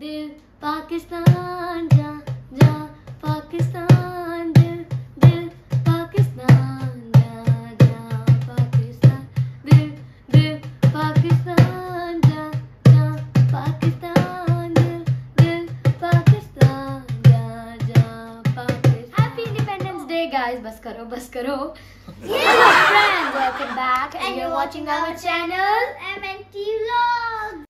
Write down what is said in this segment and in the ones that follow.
दिल पाकिस्तान जा जा पाकिस्तान दिल दिल पाकिस्तान जा जा पाकिस्तान दिल दिल पाकिस्तान जा जा पाकिस्तान दिल दिल पाकिस्तान जा जा Pakistan. Happy independence day guys, बस करो बस करो। Friends, welcome back and you're watching our channel M&T Love.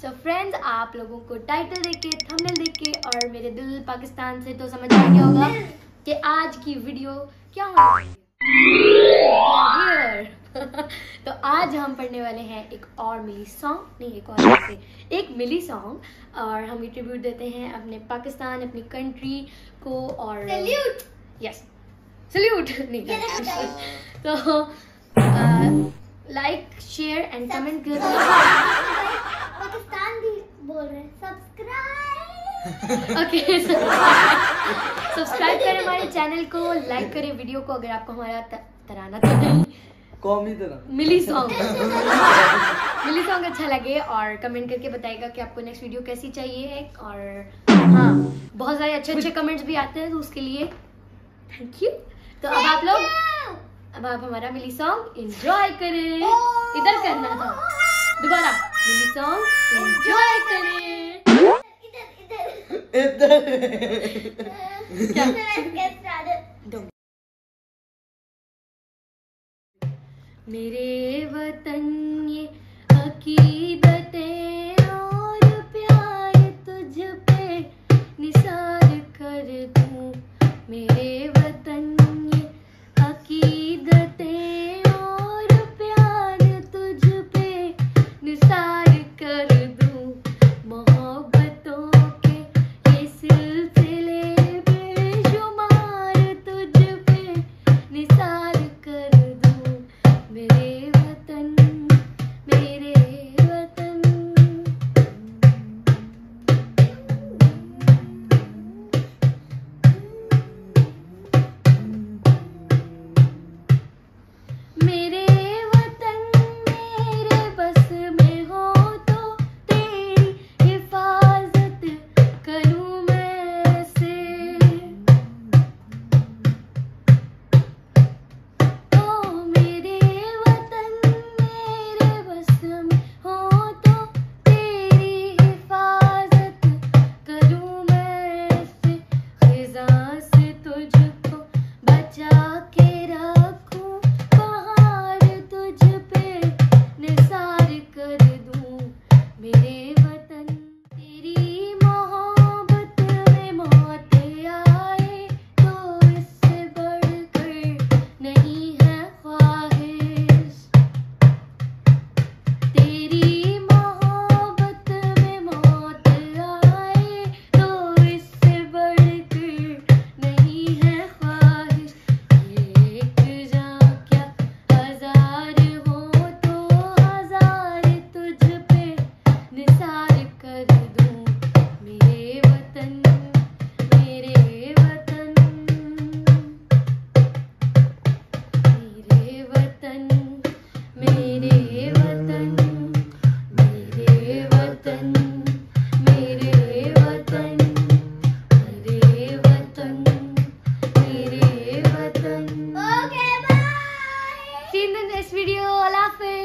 So friends, आप लोगों को टाइटल देख के थंबनेल देख के और मेरे दिल पाकिस्तान से तो समझ आ गया होगा कि आज की वीडियो क्या होगी। तो आज हम पढ़ने वाले हैं एक और मिली सॉन्ग, नहीं एक और से एक मिली सॉन्ग, और हम ट्रिब्यूट देते हैं अपने पाकिस्तान, अपनी कंट्री को। और सल्यूट, यस सल्यूट नहीं तो लाइक शेयर एंड कमेंट कर पाकिस्तान भी बोल रहे हैं। सब्सक्राइब, ओके सब्सक्राइब करें हमारे चैनल को, लाइक करें वीडियो को अगर आपको हमारा तराना तो नहीं मिली सॉन्ग अच्छा लगे, और कमेंट करके बताइएगा कि आपको नेक्स्ट वीडियो कैसी चाहिए। और हाँ, बहुत सारे अच्छे अच्छे कमेंट्स भी आते हैं तो उसके लिए थैंक यू। तो अब आप हमारा मिली सॉन्ग एंजॉय करें। इधर करना था दोबारा, मिली सॉन्ग एंजॉय करें। मेरे वतन ये अकीदतें और प्यार तुझ पे निसार कर दूं। मेरे वतन ये अकीदतें और प्यार तुझ पे निसार कर दूं। मोहब्बतों के ये सिलसिले बेशुमार तुझ पे निसार कर दूं। मेरे वतन मेरे वतन मेरे बस में हो तो तेरी हिफाजत करूं मैं से।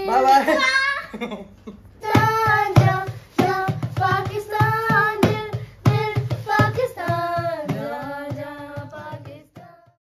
Bye bye.